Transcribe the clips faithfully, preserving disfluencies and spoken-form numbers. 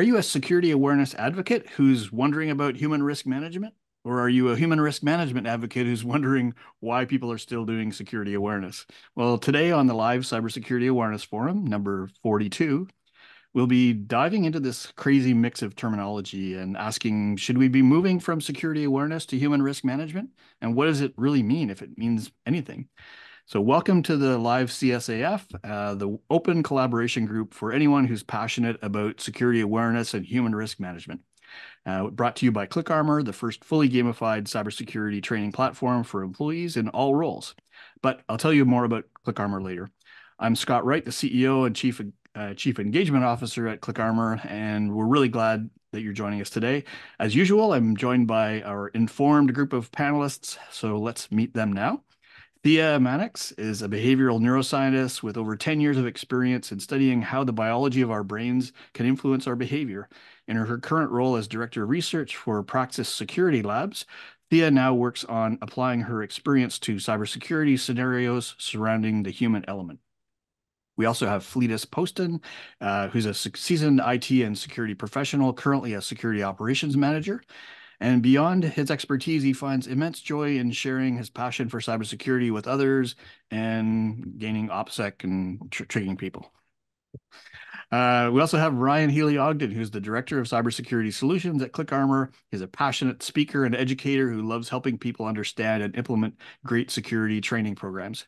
Are you a security awareness advocate who's wondering about human risk management? Or are you a human risk management advocate who's wondering why people are still doing security awareness? Well, today on the live Cybersecurity Awareness Forum, number forty-two, we'll be diving into this crazy mix of terminology and asking, should we be moving from security awareness to human risk management? And what does it really mean, if it means anything? So welcome to the live C S A F, uh, the open collaboration group for anyone who's passionate about security awareness and human risk management. Uh, brought to you by ClickArmor, the first fully gamified cybersecurity training platform for employees in all roles. But I'll tell you more about ClickArmor later. I'm Scott Wright, the C E O and Chief, uh, Chief Engagement Officer at ClickArmor, and we're really glad that you're joining us today. As usual, I'm joined by our informed group of panelists, so let's meet them now. Thea Mannix is a behavioral neuroscientist with over ten years of experience in studying how the biology of our brains can influence our behavior. In her current role as Director of Research for Praxis Security Labs, Thea now works on applying her experience to cybersecurity scenarios surrounding the human element. We also have Fletus Poston, uh, who's a seasoned I T and security professional, currently a security operations manager. And beyond his expertise, he finds immense joy in sharing his passion for cybersecurity with others and gaining OPSEC and tr tricking people. Uh, we also have Ryan Healey-Ogden, who's the Director of Cybersecurity Solutions at ClickArmor. He's a passionate speaker and educator who loves helping people understand and implement great security training programs.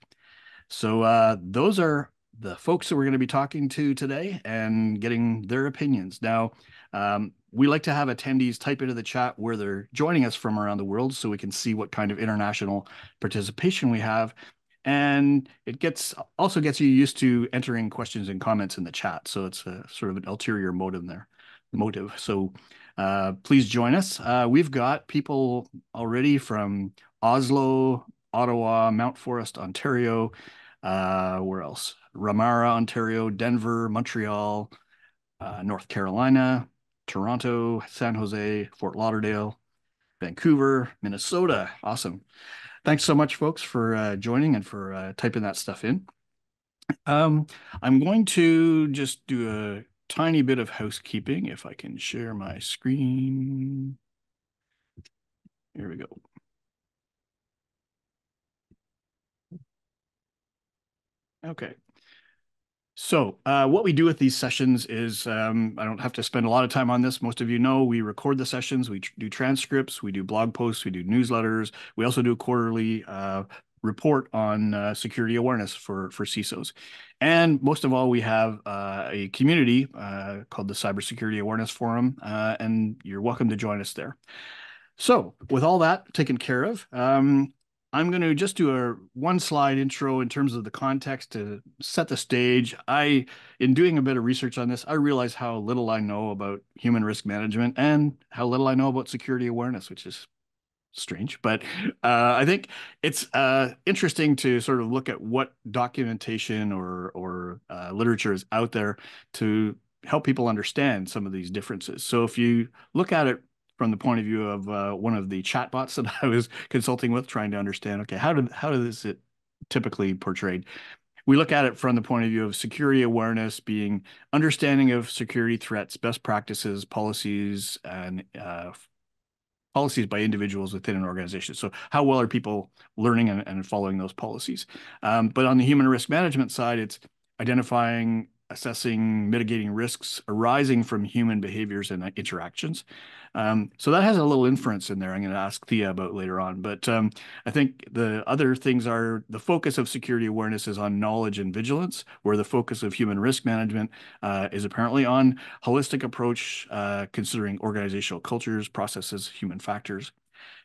So uh, those are the folks that we're going to be talking to today and getting their opinions. Now, um, we like to have attendees type into the chat where they're joining us from around the world so we can see what kind of international participation we have. And it gets also gets you used to entering questions and comments in the chat. So it's a sort of an ulterior motive there, motive. So uh, please join us. Uh, we've got people already from Oslo, Ottawa, Mount Forest, Ontario, uh, where else? Ramara, Ontario, Denver, Montreal, uh, North Carolina, Toronto, San Jose, Fort Lauderdale, Vancouver, Minnesota. Awesome. Thanks so much, folks, for uh, joining and for uh, typing that stuff in. Um, I'm going to just do a tiny bit of housekeeping if I can share my screen. Here we go. Okay. So uh, what we do with these sessions is, um, I don't have to spend a lot of time on this. Most of you know we record the sessions, we tr do transcripts, we do blog posts, we do newsletters. We also do a quarterly uh, report on uh, security awareness for, for C I S Os. And most of all, we have uh, a community uh, called the Cybersecurity Awareness Forum, uh, and you're welcome to join us there. So with all that taken care of, um, I'm going to just do a one slide intro in terms of the context to set the stage. I, in doing a bit of research on this, I realized how little I know about human risk management and how little I know about security awareness, which is strange, but uh, I think it's uh, interesting to sort of look at what documentation or, or uh, literature is out there to help people understand some of these differences. So if you look at it from the point of view of uh, one of the chatbots that I was consulting with, trying to understand, okay, how did how does it typically portrayed? We look at it from the point of view of security awareness being understanding of security threats, best practices, policies, and uh, policies by individuals within an organization. So how well are people learning and, and following those policies? Um, but on the human risk management side, it's identifying, assessing, mitigating risks arising from human behaviors and interactions. Um, so that has a little inference in there I'm going to ask Thea about later on. But um, I think the other things are the focus of security awareness is on knowledge and vigilance, where the focus of human risk management uh, is apparently on holistic approach, uh, considering organizational cultures, processes, human factors.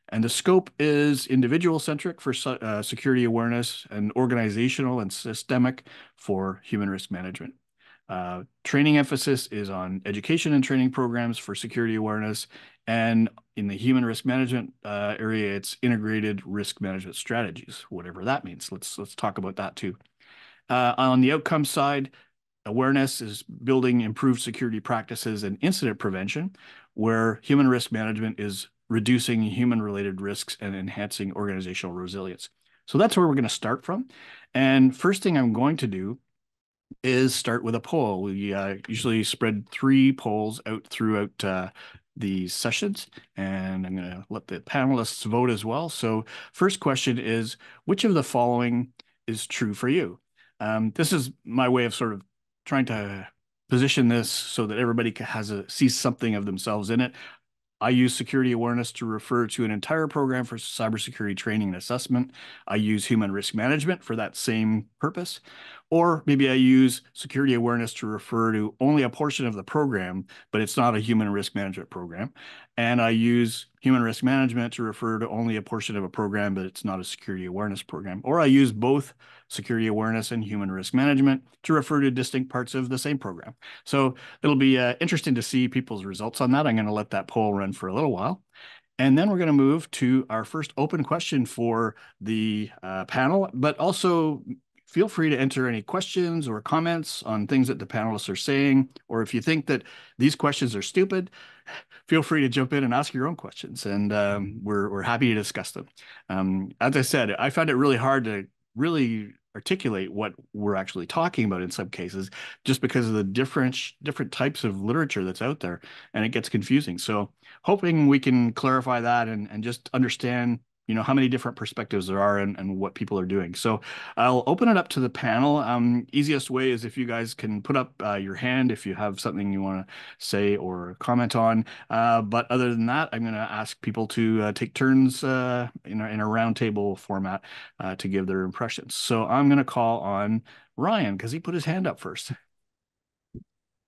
And the scope is individual-centric for uh, security awareness and organizational and systemic for human risk management. Uh, training emphasis is on education and training programs for security awareness. And in the human risk management uh, area, it's integrated risk management strategies, whatever that means. Let's, let's talk about that too. Uh, on the outcome side, awareness is building improved security practices and incident prevention, where human risk management is reducing human-related risks and enhancing organizational resilience. So that's where we're going to start from. And first thing I'm going to do is start with a poll. We uh, usually spread three polls out throughout uh, these sessions, and I'm going to let the panelists vote as well. So first question is, which of the following is true for you? Um, this is my way of sort of trying to position this so that everybody has a, sees something of themselves in it. I use security awareness to refer to an entire program for cybersecurity training and assessment. I use human risk management for that same purpose. Or maybe I use security awareness to refer to only a portion of the program, but it's not a human risk management program. And I use human risk management to refer to only a portion of a program, but it's not a security awareness program. Or I use both security awareness and human risk management to refer to distinct parts of the same program. So it'll be uh, interesting to see people's results on that. I'm going to let that poll run for a little while. And then we're going to move to our first open question for the uh, panel, but also feel free to enter any questions or comments on things that the panelists are saying, or if you think that these questions are stupid, feel free to jump in and ask your own questions, and um, we're, we're happy to discuss them. Um, as I said, I found it really hard to really articulate what we're actually talking about in some cases, just because of the different, different types of literature that's out there, and it gets confusing. So hoping we can clarify that and, and just understand you know, how many different perspectives there are and, and what people are doing. So I'll open it up to the panel. Um, easiest way is if you guys can put up uh, your hand if you have something you want to say or comment on. Uh, but other than that, I'm going to ask people to uh, take turns uh, in a, in a roundtable format uh, to give their impressions. So I'm going to call on Ryan because he put his hand up first.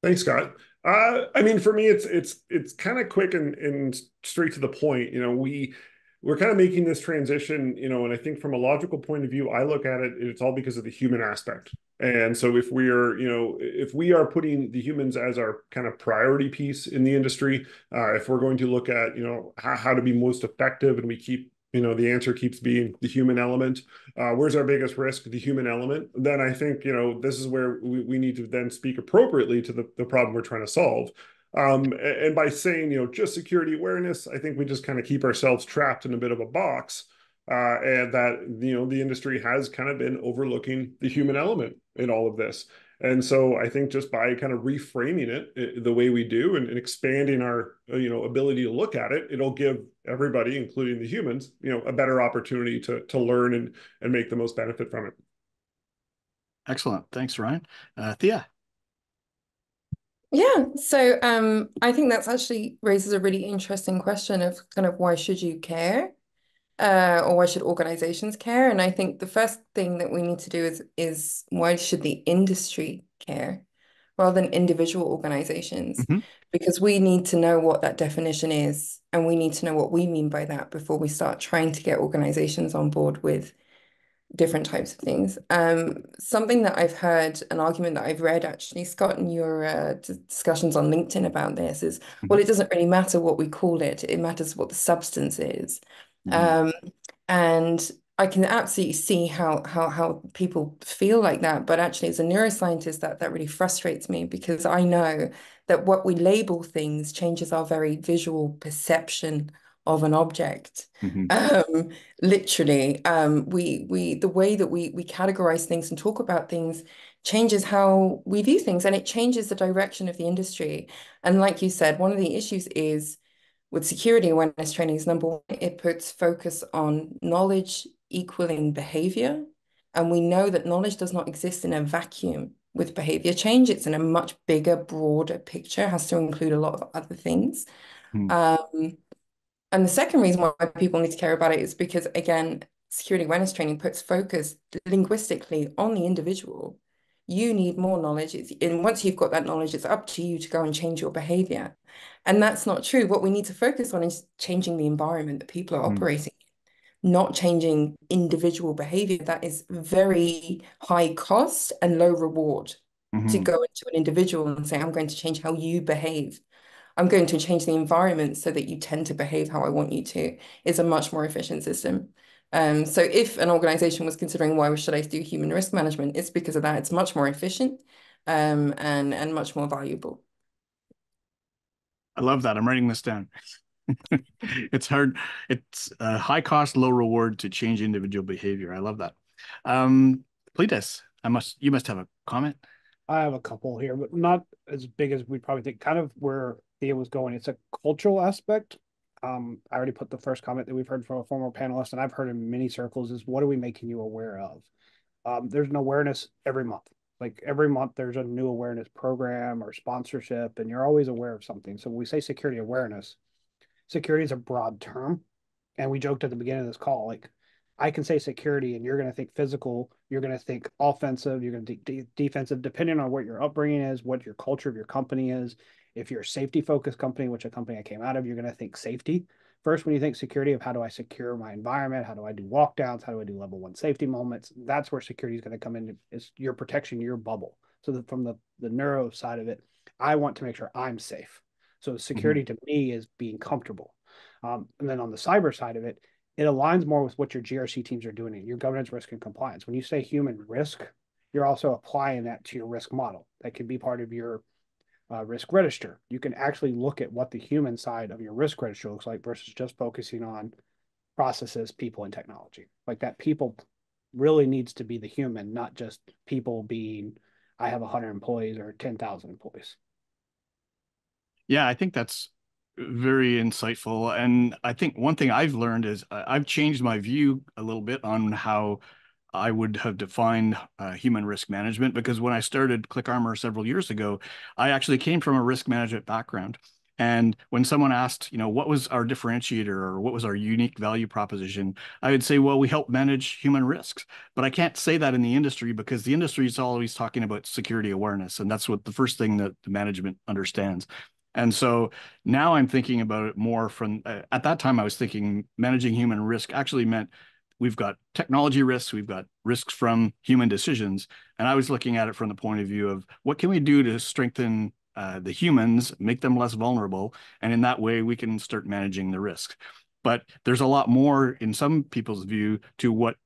Thanks, Scott. Uh, I mean, for me, it's it's it's kind of quick and, and straight to the point. You know, we... We're kind of making this transition, you know, and I think from a logical point of view, I look at it, it's all because of the human aspect. And so if we are, you know, if we are putting the humans as our kind of priority piece in the industry, uh, if we're going to look at, you know, how, how to be most effective, and we keep, you know, the answer keeps being the human element, uh, where's our biggest risk, the human element, then I think, you know, this is where we, we need to then speak appropriately to the, the problem we're trying to solve. Um, and by saying, you know, just security awareness, I think we just kind of keep ourselves trapped in a bit of a box, uh, and that, you know, the industry has kind of been overlooking the human element in all of this. And so I think just by kind of reframing it, it the way we do and, and expanding our, you know, ability to look at it, it'll give everybody, including the humans, you know, a better opportunity to, to learn and, and make the most benefit from it. Excellent. Thanks, Ryan. Uh, Thea. Yeah, so um, I think that's actually raises a really interesting question of kind of why should you care, uh, or why should organizations care? And I think the first thing that we need to do is is why should the industry care rather than individual organizations? Mm-hmm. Because we need to know what that definition is, and we need to know what we mean by that before we start trying to get organizations on board with different types of things. Um, something that I've heard, an argument that I've read actually, Scott, in your uh, discussions on LinkedIn about this is, mm-hmm. well, it doesn't really matter what we call it, it matters what the substance is. Mm-hmm. Um, and I can absolutely see how, how, how people feel like that, but actually as a neuroscientist, that, that really frustrates me, because I know that what we label things changes our very visual perception of an object. Mm-hmm. um, literally, um, we we the way that we we categorize things and talk about things changes how we view things, and it changes the direction of the industry. And like you said, one of the issues is with security awareness training is, number one, it puts focus on knowledge equaling behavior, and we know that knowledge does not exist in a vacuum. With behavior change, it's in a much bigger, broader picture. It has to include a lot of other things. Mm. Um, And the second reason why people need to care about it is because, again, security awareness training puts focus linguistically on the individual. You need more knowledge. It's, and once you've got that knowledge, it's up to you to go and change your behavior. And that's not true. What we need to focus on is changing the environment that people are mm. operating in, not changing individual behavior. That is very high cost and low reward mm-hmm. to go into an individual and say, I'm going to change how you behave. I'm going to change the environment so that you tend to behave how I want you to, is a much more efficient system. Um, so if an organization was considering why should I do human risk management, it's because of that. It's much more efficient um, and, and much more valuable. I love that. I'm writing this down. It's hard. It's a high cost, low reward to change individual behavior. I love that. Um, Fletus, I must, you must have a comment. I have a couple here, but not as big as we probably think, kind of where Thea was going. It's a cultural aspect. Um, I already put the first comment that we've heard from a former panelist, and I've heard in many circles, is what are we making you aware of? Um, there's an awareness every month. Like every month there's a new awareness program or sponsorship, and you're always aware of something. So when we say security awareness, security is a broad term. And we joked at the beginning of this call, like I can say security and you're going to think physical, you're going to think offensive, you're going to think de defensive, depending on what your upbringing is, what your culture of your company is. If you're a safety focused company, which a company I came out of, you're going to think safety first. When you think security of how do I secure my environment? How do I do walkdowns? How do I do level one safety moments? That's where security is going to come in, is your protection, your bubble. So that from the, the neuro side of it, I want to make sure I'm safe. So security mm-hmm. to me is being comfortable. Um, and then on the cyber side of it, it aligns more with what your G R C teams are doing in your governance, risk, and compliance. When you say human risk, you're also applying that to your risk model. That could be part of your uh, risk register. You can actually look at what the human side of your risk register looks like versus just focusing on processes, people, and technology. Like that people really needs to be the human, not just people being, I have one hundred employees or ten thousand employees. Yeah, I think that's very insightful. And I think one thing I've learned is I've changed my view a little bit on how I would have defined uh, human risk management, because when I started ClickArmor several years ago, I actually came from a risk management background. And when someone asked, you know, what was our differentiator or what was our unique value proposition, I would say, well, we help manage human risks. But I can't say that in the industry, because the industry is always talking about security awareness. And that's what the first thing that the management understands. And so now I'm thinking about it more from, uh, at that time I was thinking managing human risk actually meant we've got technology risks, we've got risks from human decisions. And I was looking at it from the point of view of what can we do to strengthen uh, the humans, make them less vulnerable. And in that way, we can start managing the risk. But there's a lot more in some people's view to what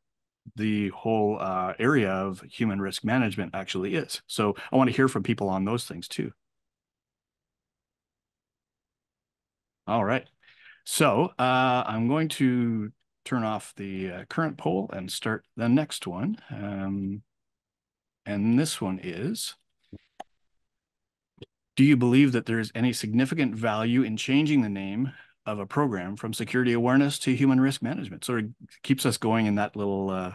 the whole uh, area of human risk management actually is. So I want to hear from people on those things too. All right. So uh, I'm going to turn off the uh, current poll and start the next one. Um, and this one is, do you believe that there is any significant value in changing the name of a program from security awareness to human risk management? Sort of keeps us going in that little uh,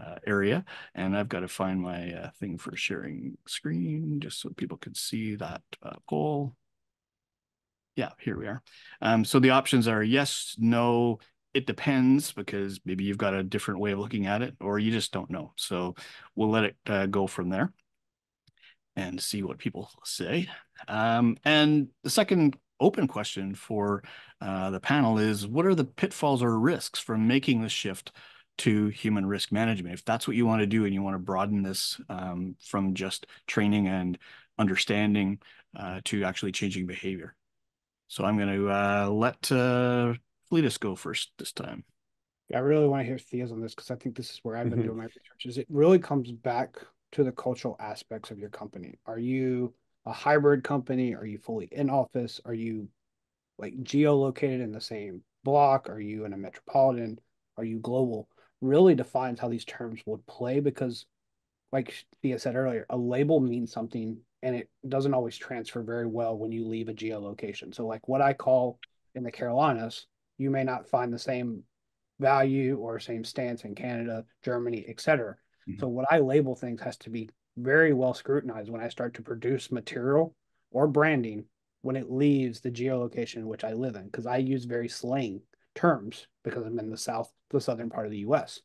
uh, area. And I've got to find my uh, thing for sharing screen just so people could see that uh, poll. Yeah, here we are. Um, so the options are yes, no, it depends, because maybe you've got a different way of looking at it, or you just don't know. So we'll let it uh, go from there and see what people say. Um, and the second open question for uh, the panel is, what are the pitfalls or risks from making the shift to human risk management? If that's what you want to do and you want to broaden this um, from just training and understanding uh, to actually changing behavior. So I'm going to uh, let uh, Fletus go first this time. Yeah, I really want to hear Thea's on this, because I think this is where I've been mm-hmm. doing my research. Is it really comes back to the cultural aspects of your company. Are you a hybrid company? Are you fully in office? Are you like geolocated in the same block? Are you in a metropolitan? Are you global? Really defines how these terms would play, because like Thea said earlier, a label means something, and it doesn't always transfer very well when you leave a geolocation. So like what I call in the Carolinas, you may not find the same value or same stance in Canada, Germany, et cetera. Mm-hmm. So what I label things has to be very well scrutinized when I start to produce material or branding when it leaves the geolocation in which I live in, because I use very slang terms because I'm in the south, the southern part of the U S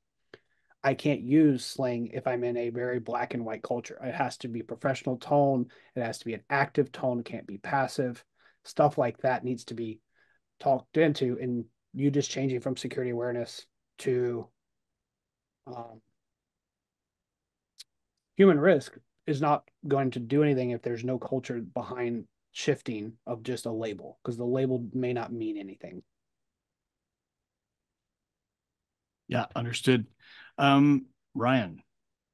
I can't use slang if I'm in a very black and white culture. It has to be professional tone. It has to be an active tone. It can't be passive. Stuff like that needs to be talked into, and you just changing from security awareness to um, human risk is not going to do anything if there's no culture behind shifting of just a label, because the label may not mean anything. Yeah, understood. Um, Ryan.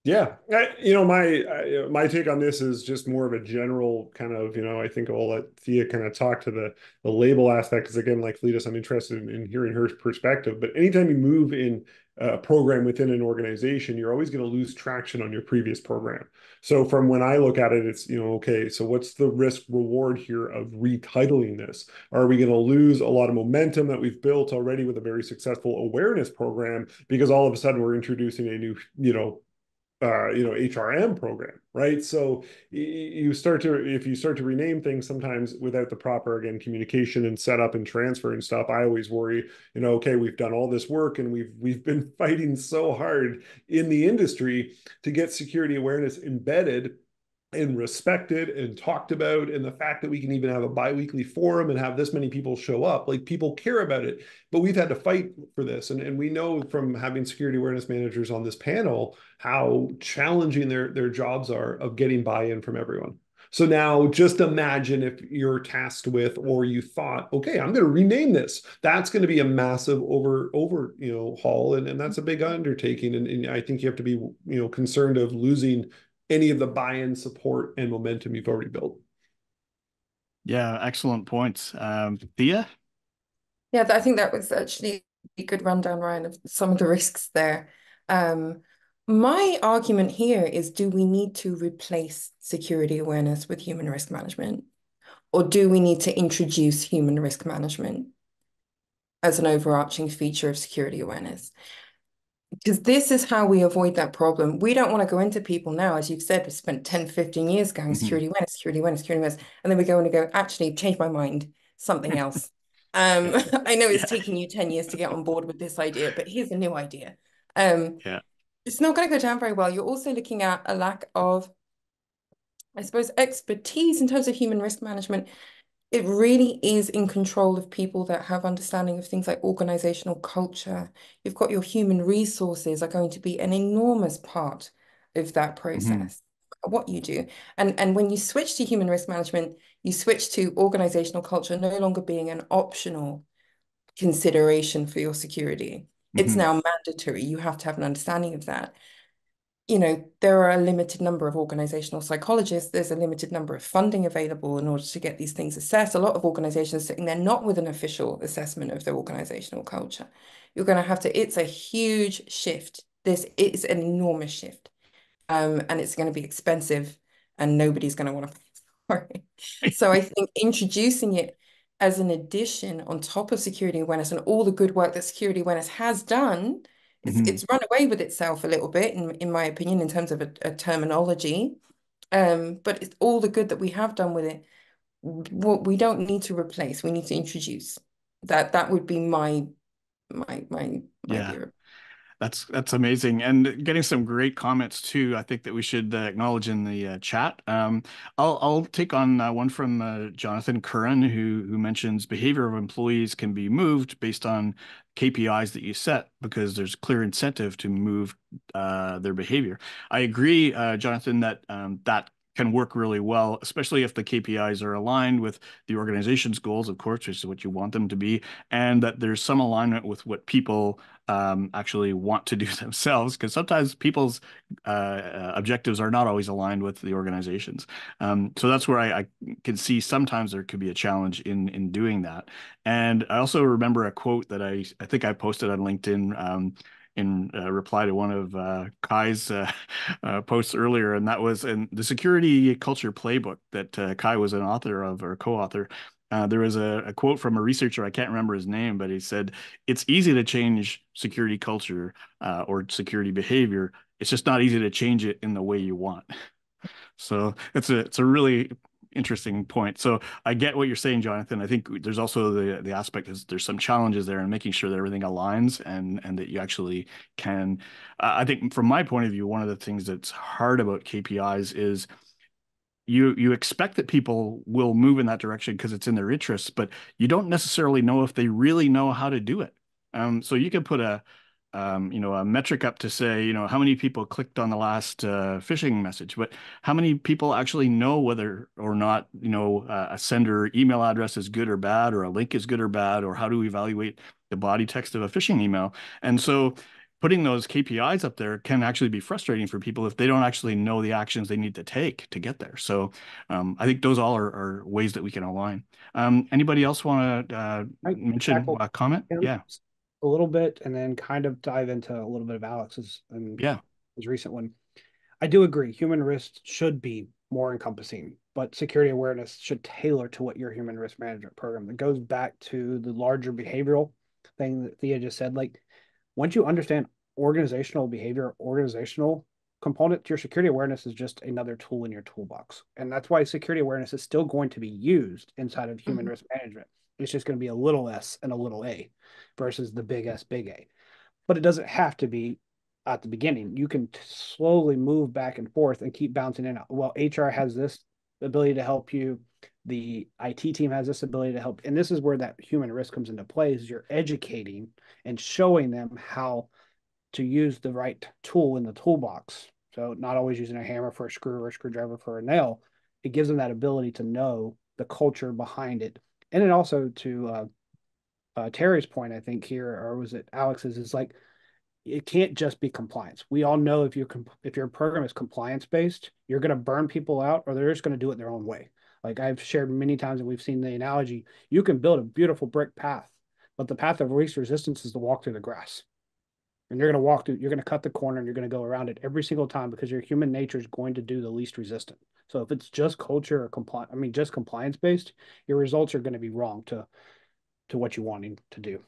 Yeah. I, you know, my, I, my take on this is just more of a general kind of, you know, I think I'll let Thea kind of talk to the, the label aspect, because again, like Fletus, I'm interested in, in hearing her perspective, but anytime you move in a program within an organization, you're always going to lose traction on your previous program. So from when I look at it, it's, you know, okay, so what's the risk reward here of retitling this? Are we going to lose a lot of momentum that we've built already with a very successful awareness program because all of a sudden we're introducing a new, you know, Uh, you know, H R M program, right? So you start to, if you start to rename things sometimes without the proper, again, communication and setup and transfer and stuff, I always worry, you know, okay, we've done all this work and we've, we've been fighting so hard in the industry to get security awareness embedded and respected and talked about, and the fact that we can even have a bi-weekly forum and have this many people show up, like people care about it, but we've had to fight for this. And, and we know from having security awareness managers on this panel, how challenging their, their jobs are of getting buy-in from everyone. So now just imagine if you're tasked with, or you thought, okay, I'm going to rename this. That's going to be a massive over, over, you know, haul. And, and that's a big undertaking. And, and I think you have to be, you know, concerned of losing any of the buy-in support and momentum you've already built. Yeah, excellent points. Um, Thea? Yeah, I think that was actually a good rundown, Ryan, of some of the risks there. Um, my argument here is, do we need to replace security awareness with human risk management? Or do we need to introduce human risk management as an overarching feature of security awareness? Because this is how we avoid that problem. We don't want to go into people now, as you've said, we spent ten, fifteen years going mm-hmm. security awareness, security awareness, security awareness. And then we go and go, actually, change my mind, something else. um, I know it's yeah. taking you ten years to get on board with this idea, but here's a new idea. Um, yeah. It's not going to go down very well. You're also looking at a lack of, I suppose, expertise in terms of human risk management. It really is in control of people that have understanding of things like organizational culture. You've got your human resources are going to be an enormous part of that process, mm-hmm. what you do. And, and when you switch to human risk management, you switch to organizational culture no longer being an optional consideration for your security. Mm-hmm. It's now mandatory. You have to have an understanding of that. You know, there are a limited number of organizational psychologists. There's a limited number of funding available in order to get these things assessed. A lot of organizations sitting there not with an official assessment of their organizational culture. You're going to have to, it's a huge shift. This is an enormous shift. Um, and it's going to be expensive and nobody's going to want to pay for it. So I think introducing it as an addition on top of security awareness and all the good work that security awareness has done. It's, mm-hmm. it's run away with itself a little bit, in, in my opinion, in terms of a, a terminology. Um, but it's all the good that we have done with it. What we don't need to replace, we need to introduce. That that would be my my my, my yeah. idea. That's that's amazing, and getting some great comments too. I think that we should uh, acknowledge in the uh, chat. Um, I'll I'll take on uh, one from uh, Jonathan Curran, who who mentions behavior of employees can be moved based on K P Is that you set because there's clear incentive to move uh, their behavior. I agree, uh, Jonathan, that um, that can work really well, especially if the K P Is are aligned with the organization's goals, of course, which is what you want them to be, and that there's some alignment with what people um, actually want to do themselves, because sometimes people's uh, objectives are not always aligned with the organization's. Um, so that's where I, I can see sometimes there could be a challenge in in doing that. And I also remember a quote that I, I think I posted on LinkedIn um, in uh, reply to one of uh, Kai's uh, uh, posts earlier, and that was in the security culture playbook that uh, Kai was an author of or co-author. Uh, there was a, a quote from a researcher, I can't remember his name, but he said, it's easy to change security culture uh, or security behavior. It's just not easy to change it in the way you want. So it's a, it's a really interesting point. So I get what you're saying, Jonathan. I think there's also the the aspect is there's some challenges there and making sure that everything aligns and and that you actually can. Uh, I think from my point of view, one of the things that's hard about K P Is is you you expect that people will move in that direction because it's in their interests, but you don't necessarily know if they really know how to do it. Um, so you can put a Um, you know, a metric up to say, you know, how many people clicked on the last uh, phishing message, but how many people actually know whether or not, you know, uh, a sender email address is good or bad, or a link is good or bad, or how do we evaluate the body text of a phishing email? And so putting those K P Is up there can actually be frustrating for people if they don't actually know the actions they need to take to get there. So um, I think those all are, are ways that we can align. Um, anybody else want to uh, mention a comment? Yeah. a little bit and then kind of dive into a little bit of Alex's and yeah. his recent one. I do agree. Human risk should be more encompassing, but security awareness should tailor to what your human risk management program. That goes back to the larger behavioral thing that Thea just said. Like, once you understand organizational behavior, organizational component to your security awareness is just another tool in your toolbox. And that's why security awareness is still going to be used inside of human mm-hmm. risk management. It's just going to be a little S and a little A versus the big S, big A. But it doesn't have to be at the beginning. You can slowly move back and forth and keep bouncing in. Well, H R has this ability to help you. The I T team has this ability to help. And this is where that human risk comes into play, is you're educating and showing them how to use the right tool in the toolbox. So not always using a hammer for a screw or a screwdriver for a nail. It gives them that ability to know the culture behind it. And then also to uh, uh, Terry's point, I think here, or was it Alex's, is like, it can't just be compliance. We all know if, you're if your program is compliance-based, you're going to burn people out, or they're just going to do it their own way. Like I've shared many times, and we've seen the analogy, you can build a beautiful brick path, but the path of least resistance is to walk through the grass. And you're going to walk through, you're going to cut the corner, and you're going to go around it every single time, because your human nature is going to do the least resistant. So if it's just culture or compliance, I mean, just compliance-based, your results are going to be wrong to, to what you're wanting to do.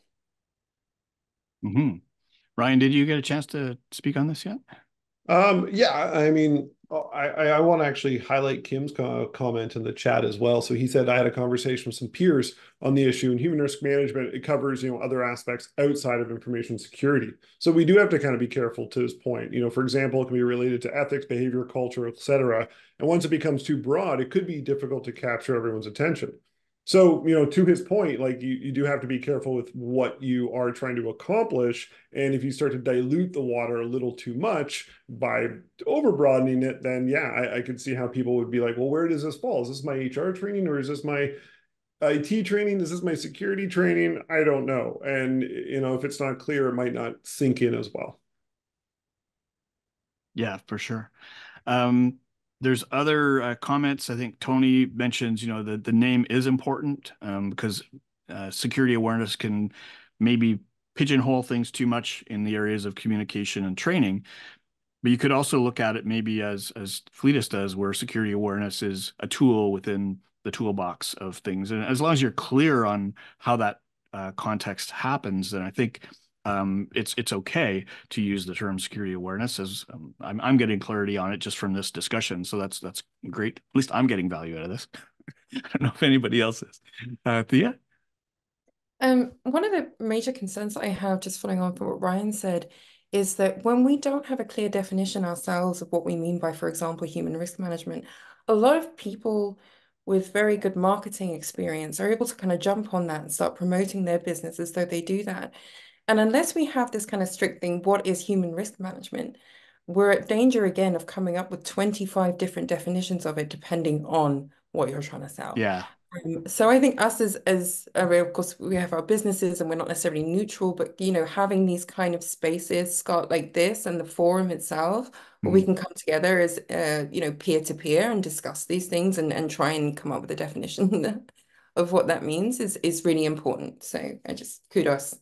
Mm-hmm. Ryan, did you get a chance to speak on this yet? Um, yeah, I mean, I, I want to actually highlight Kim's co comment in the chat as well. So he said, I had a conversation with some peers on the issue, and human risk management, it covers, you know, other aspects outside of information security. So we do have to kind of be careful to his point. You know, for example, it can be related to ethics, behavior, culture, et cetera. And once it becomes too broad, it could be difficult to capture everyone's attention. So, you know, to his point, like you, you do have to be careful with what you are trying to accomplish. And if you start to dilute the water a little too much by overbroadening it, then yeah, I, I could see how people would be like, well, where does this fall? Is this my H R training, or is this my I T training? Is this my security training? I don't know. And, you know, if it's not clear, it might not sink in as well. Yeah, for sure. Um... There's other uh, comments. I think Tony mentions, you know, the, the name is important um, because uh, security awareness can maybe pigeonhole things too much in the areas of communication and training. But you could also look at it maybe as, as Fletus does, where security awareness is a tool within the toolbox of things. And as long as you're clear on how that uh, context happens, then I think Um, it's it's okay to use the term security awareness, as um, I'm, I'm getting clarity on it just from this discussion. So that's that's great. At least I'm getting value out of this. I don't know if anybody else is. Uh, Thea? Um, one of the major concerns I have, just following on from what Ryan said, is that when we don't have a clear definition ourselves of what we mean by, for example, human risk management, a lot of people with very good marketing experience are able to kind of jump on that and start promoting their business as though they do that. And unless we have this kind of strict thing, what is human risk management? We're at danger again of coming up with twenty-five different definitions of it, depending on what you're trying to sell. Yeah. Um, so I think us as, as uh, of course, we have our businesses and we're not necessarily neutral, but, you know, having these kind of spaces, Scott, like this, and the forum itself, where mm. we can come together as, uh, you know, peer to peer and discuss these things and, and try and come up with a definition of what that means is, is really important. So I just kudos.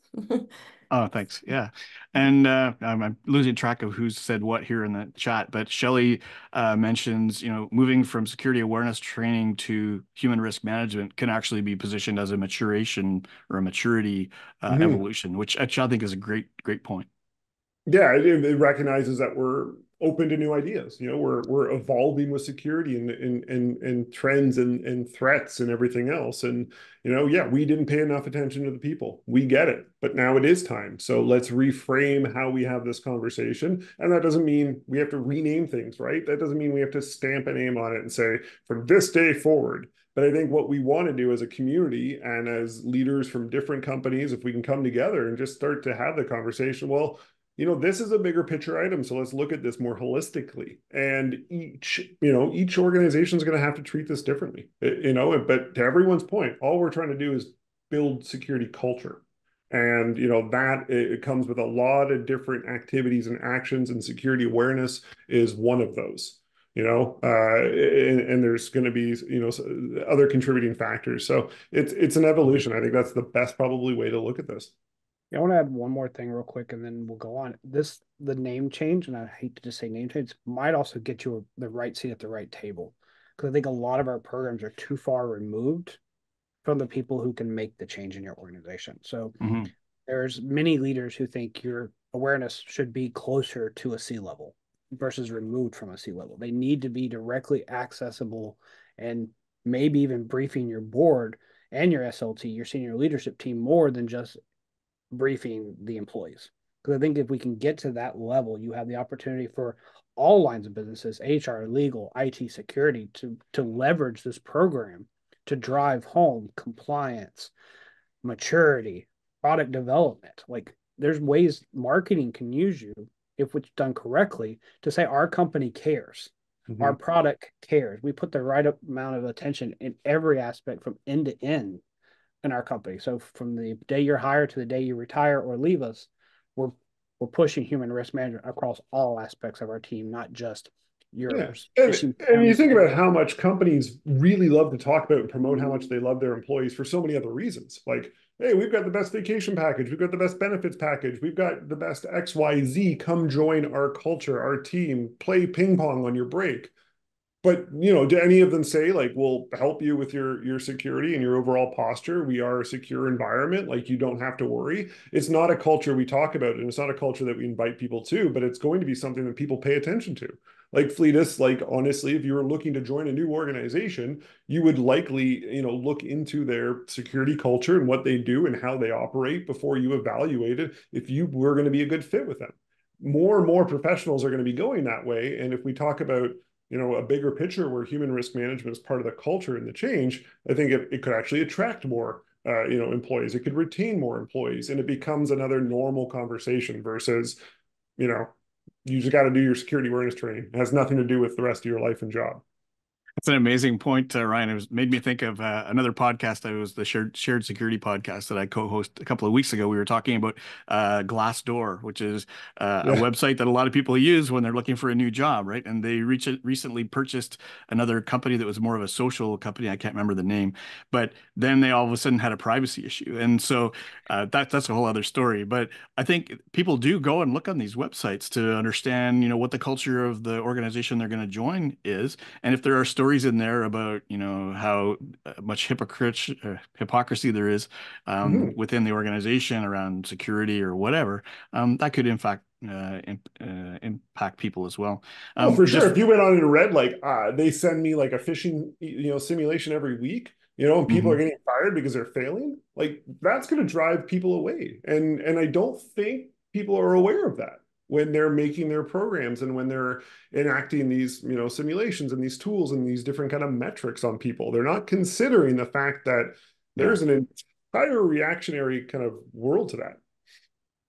Oh, thanks. Yeah. And uh, I'm losing track of who said what here in the chat, but Shelley uh, mentions, you know, moving from security awareness training to human risk management can actually be positioned as a maturation or a maturity uh, mm-hmm. evolution, which I think is a great, great point. Yeah, it, it recognizes that we're open to new ideas. You know, we're we're evolving with security and and and, and trends and, and threats and everything else. And, you know, yeah, we didn't pay enough attention to the people. We get it, but now it is time. So let's reframe how we have this conversation. And that doesn't mean we have to rename things, right? That doesn't mean we have to stamp a name on it and say, from this day forward. But I think what we want to do as a community and as leaders from different companies, if we can come together and just start to have the conversation, well, you know, this is a bigger picture item, so let's look at this more holistically. And each, you know, each organization is going to have to treat this differently, you know, but to everyone's point, all we're trying to do is build security culture. And, you know, that it comes with a lot of different activities and actions, and security awareness is one of those, you know, uh, and, and there's going to be, you know, other contributing factors. So it's, it's an evolution. I think that's the best probably way to look at this. Yeah, I want to add one more thing real quick, and then we'll go on. This, the name change, and I hate to just say name change, might also get you a, the right seat at the right table, because I think a lot of our programs are too far removed from the people who can make the change in your organization. So mm-hmm. there's many leaders who think your awareness should be closer to a C level versus removed from a C level. They need to be directly accessible, and maybe even briefing your board and your S L T, your senior leadership team, more than just briefing the employees. Because I think if we can get to that level, you have the opportunity for all lines of businesses, H R, legal, I T, security, to, to leverage this program to drive home compliance, maturity, product development. Like, there's ways marketing can use you, if it's done correctly, to say our company cares, mm-hmm. our product cares. We put the right amount of attention in every aspect from end to end in our company. So from the day you're hired to the day you retire or leave us, we're we're pushing human risk management across all aspects of our team, not just yours. Yeah. And, and you think about how much companies really love to talk about and promote how much they love their employees for so many other reasons. Like, hey, we've got the best vacation package. We've got the best benefits package. We've got the best X, Y, Z. Come join our culture, our team, play ping pong on your break. But, you know, do any of them say, like, we'll help you with your, your security and your overall posture? We are a secure environment. Like, you don't have to worry. It's not a culture we talk about, and it's not a culture that we invite people to, but it's going to be something that people pay attention to. Like, Fletus, like, honestly, if you were looking to join a new organization, you would likely, you know, look into their security culture and what they do and how they operate before you evaluated if you were going to be a good fit with them. More and more professionals are going to be going that way. And if we talk about, you know, a bigger picture where human risk management is part of the culture and the change, I think it, it could actually attract more, uh, you know, employees. It could retain more employees, and it becomes another normal conversation versus, you know, you just got to do your security awareness training. It has nothing to do with the rest of your life and job. That's an amazing point, uh, Ryan. It was, made me think of uh, another podcast. I was the shared, shared security podcast that I co-host a couple of weeks ago. We were talking about uh, Glassdoor, which is uh, yeah. a website that a lot of people use when they're looking for a new job, right? And they reach, recently purchased another company that was more of a social company. I can't remember the name, but then they all of a sudden had a privacy issue. And so uh, that, that's a whole other story. But I think people do go and look on these websites to understand, you know, what the culture of the organization they're going to join is. And if there are stories stories in there about, you know, how much hypocrisy, uh, hypocrisy there is um, mm-hmm. within the organization around security or whatever, um, that could in fact uh, imp uh, impact people as well. Um, oh, for sure. If you went on and read, like, ah, they send me like a phishing, you know, simulation every week, you know, and people mm-hmm. are getting fired because they're failing, like, that's going to drive people away. And, and I don't think people are aware of that when they're making their programs and when they're enacting these, you know, simulations and these tools and these different kind of metrics on people. They're not considering the fact that there's an entire reactionary kind of world to that.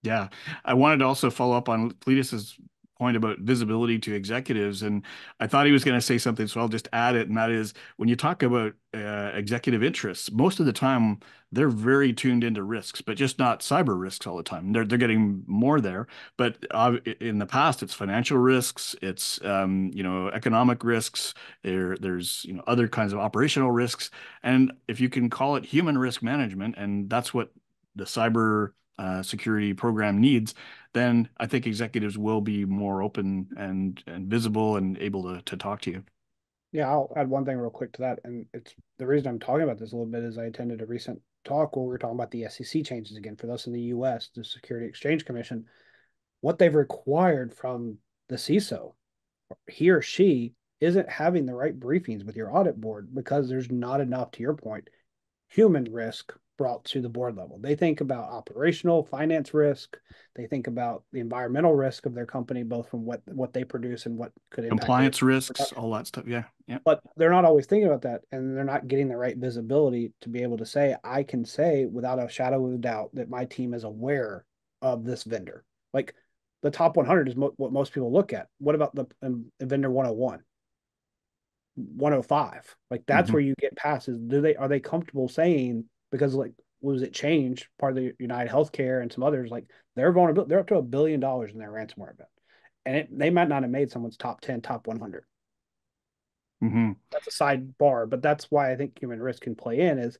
Yeah. I wanted to also follow up on Fletus's point about visibility to executives. And I thought he was going to say something, so I'll just add it. And that is, when you talk about uh, executive interests, most of the time they're very tuned into risks, but just not cyber risks all the time. They're, they're getting more there, but uh, in the past it's financial risks, it's, um, you know, economic risks, there, there's, you know, other kinds of operational risks. And if you can call it human risk management, and that's what the cyber Uh, security program needs, then I think executives will be more open and and visible and able to to talk to you. Yeah, I'll add one thing real quick to that, and it's the reason I'm talking about this a little bit is I attended a recent talk where we were talking about the S E C changes again. For those in the U S, the Security Exchange Commission, what they've required from the C I S O, he or she isn't having the right briefings with your audit board because there's not enough, to your point, human risk brought to the board level. They think about operational finance risk. They think about the environmental risk of their company, both from what, what they produce and what could impact compliance risks, all that stuff. Yeah. Yeah. But they're not always thinking about that, and they're not getting the right visibility to be able to say, I can say without a shadow of a doubt that my team is aware of this vendor. Like, the top one hundred is mo what most people look at. What about the um, vendor one oh one? one oh five? Like, that's mm-hmm. where you get past is, do they, are they comfortable saying, because, like, what was it changed? Part of the United Healthcare and some others, like, they're vulnerable. They're up to a billion dollars in their ransomware event, and it, they might not have made someone's top ten, top one hundred. Mm-hmm. That's a sidebar, but that's why I think human risk can play in. Is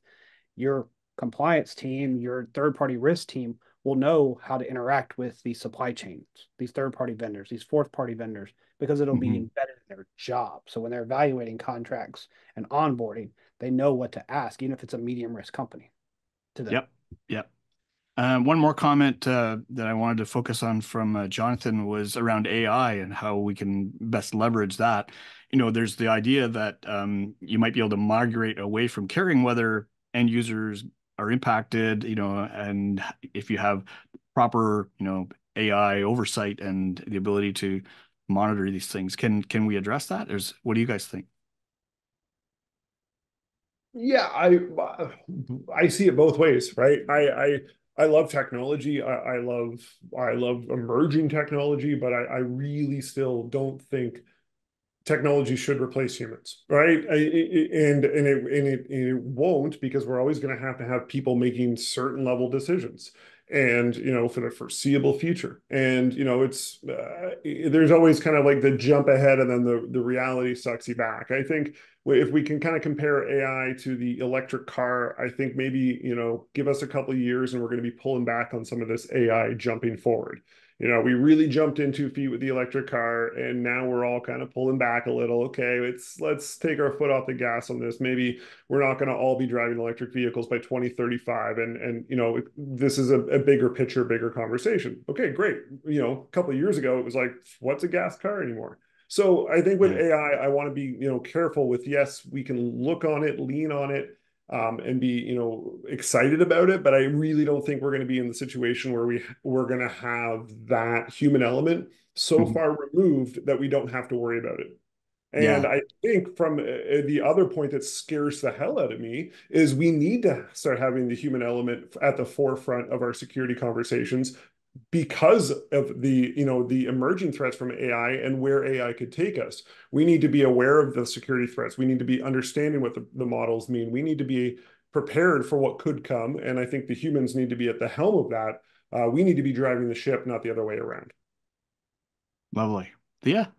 your compliance team, your third party risk team will know how to interact with these supply chains, these third-party vendors, these fourth-party vendors, because it'll be mm-hmm. embedded in their job. So when they're evaluating contracts and onboarding, they know what to ask, even if it's a medium-risk company. To them. Yep, yep. Um, one more comment uh, that I wanted to focus on from uh, Jonathan was around A I and how we can best leverage that. You know, there's the idea that um, you might be able to migrate away from caring whether end users are impacted, you know, and if you have proper, you know, A I oversight and the ability to monitor these things. Can can we address that? Or what do you guys think? Yeah, I I see it both ways, right? I I, I love technology. I, I love I love emerging technology, but I, I really still don't think technology should replace humans, right? And and it and it, and it won't, because we're always going to have to have people making certain level decisions, and you know, for the foreseeable future. And you know, it's uh, there's always kind of like the jump ahead, and then the the reality sucks you back. I think if we can kind of compare A I to the electric car, I think maybe you know, give us a couple of years, and we're going to be pulling back on some of this A I jumping forward. You know, we really jumped in two feet with the electric car, and now we're all kind of pulling back a little. Okay, it's let's take our foot off the gas on this. Maybe we're not going to all be driving electric vehicles by twenty thirty-five. And, and you know, this is a, a bigger picture, bigger conversation. Okay, great. You know, a couple of years ago, it was like, what's a gas car anymore? So I think with A I, I want to be, you know, careful with, yes, we can look on it, lean on it, Um, and be, you know, excited about it. But I really don't think we're going to be in the situation where we, we're going to have that human element so mm-hmm. far removed that we don't have to worry about it. And yeah. I think from uh, the other point that scares the hell out of me is we need to start having the human element at the forefront of our security conversations, because of the, you know, the emerging threats from A I and where A I could take us. We need to be aware of the security threats. We need to be understanding what the, the models mean. We need to be prepared for what could come. And I think the humans need to be at the helm of that. Uh, we need to be driving the ship, not the other way around. Lovely. Thea?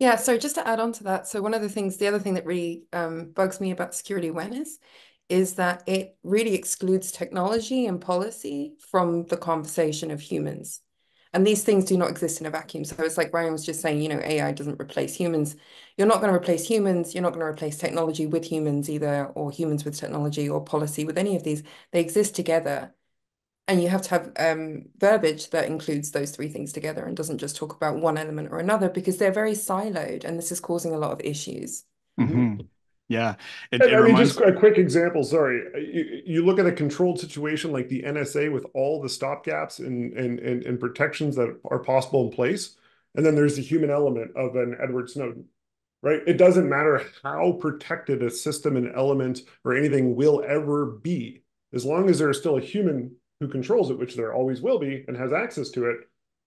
Yeah, so just to add on to that. So one of the things, the other thing that really um, bugs me about security awareness is that it really excludes technology and policy from the conversation of humans. And these things do not exist in a vacuum. So it's like Ryan was just saying, you know, A I doesn't replace humans. You're not going to replace humans. You're not going to replace technology with humans either, or humans with technology, or policy with any of these. They exist together. And you have to have um, verbiage that includes those three things together and doesn't just talk about one element or another, because they're very siloed. And this is causing a lot of issues. Mm-hmm. Yeah. It, it I mean, just a quick example, sorry. You, you look at a controlled situation like the N S A with all the stopgaps and, and, and, and protections that are possible in place. And then there's the human element of an Edward Snowden, right? It doesn't matter how protected a system, an element, or anything will ever be. As long as there is still a human who controls it, which there always will be, and has access to it,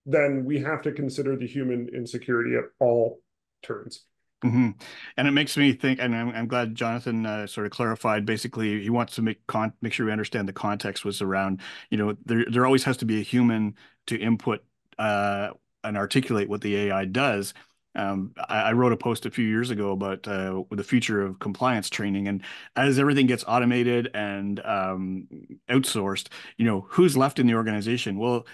then we have to consider the human in security at all turns. Mm-hmm. And it makes me think, and I'm, I'm glad Jonathan uh, sort of clarified, basically, he wants to make con make sure we understand the context was around, you know, there, there always has to be a human to input uh, and articulate what the A I does. Um, I, I wrote a post a few years ago about uh, the future of compliance training, and as everything gets automated and um, outsourced, you know, who's left in the organization? Well,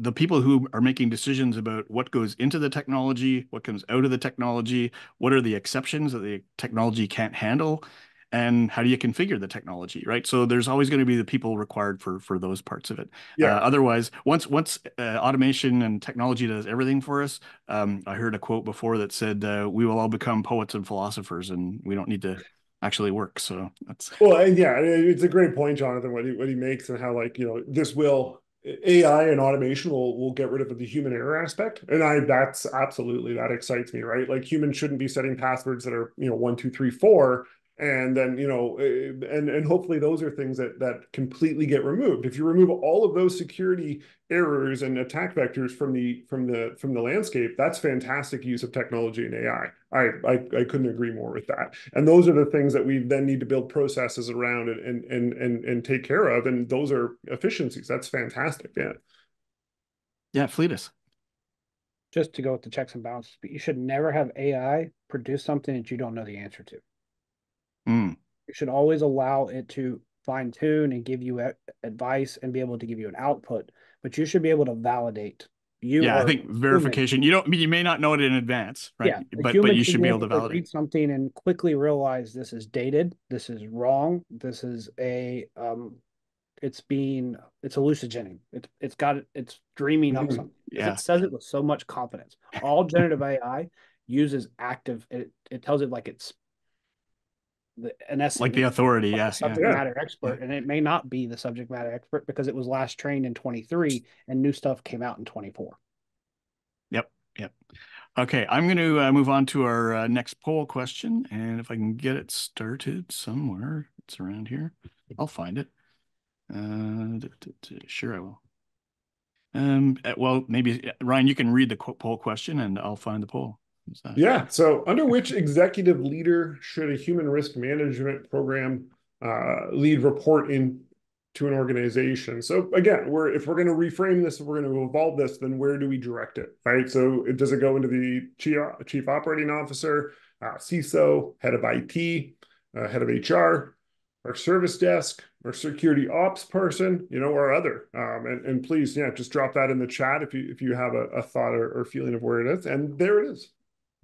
the people who are making decisions about what goes into the technology, what comes out of the technology, what are the exceptions that the technology can't handle, and how do you configure the technology, right? So there's always going to be the people required for for those parts of it. Yeah. Uh, otherwise, once once uh, automation and technology does everything for us, um, I heard a quote before that said, uh, we will all become poets and philosophers, and we don't need to actually work. So that's... Well, yeah, it's a great point, Jonathan, what he, what he makes, and how, like, you know, this will... A I and automation will, will get rid of the human error aspect. And I, that's absolutely, that excites me, right? Like, humans shouldn't be setting passwords that are, you know, one, two, three, four. And then, you know, and, and hopefully those are things that, that completely get removed. If you remove all of those security errors and attack vectors from the, from the, from the landscape, that's fantastic use of technology and A I. I, I, I couldn't agree more with that. And those are the things that we then need to build processes around and, and, and, and, and take care of. And those are efficiencies. That's fantastic. Yeah. Yeah. Fletus. Just to go with the checks and balances, but you should never have A I produce something that you don't know the answer to. Mm. You should always allow it to fine tune and give you advice and be able to give you an output, but you should be able to validate. You yeah, I think verification. Human. You don't. You may not know it in advance, right? Yeah, but but you should be able to validate, read something and quickly realize this is dated. This is wrong. This is a. Um, it's being. It's hallucinating. It's it's got. It's dreaming up something. Yeah. It says it with so much confidence. All generative A I uses active. It it tells it like it's. The, an S like the authority, yes, subject yeah. matter expert, yeah. and it may not be the subject matter expert because it was last trained in twenty-three and new stuff came out in twenty-four. Yep, yep. Okay, I'm going to uh, move on to our uh, next poll question, and if I can get it started somewhere, it's around here. I'll find it. Uh, sure, I will. Um, well, maybe Ryan, you can read the poll question, and I'll find the poll. Yeah. So under which executive leader should a human risk management program uh, lead report in to an organization? So again, we're if we're going to reframe this, if we're going to evolve this, then where do we direct it? Right. So it, does it go into the chief, chief operating officer, uh, C I S O, head of I T, uh, head of H R, our service desk, our security ops person, you know, or other. Um, and, and please, yeah, just drop that in the chat if you if you have a, a thought or, or feeling of where it is. And there it is.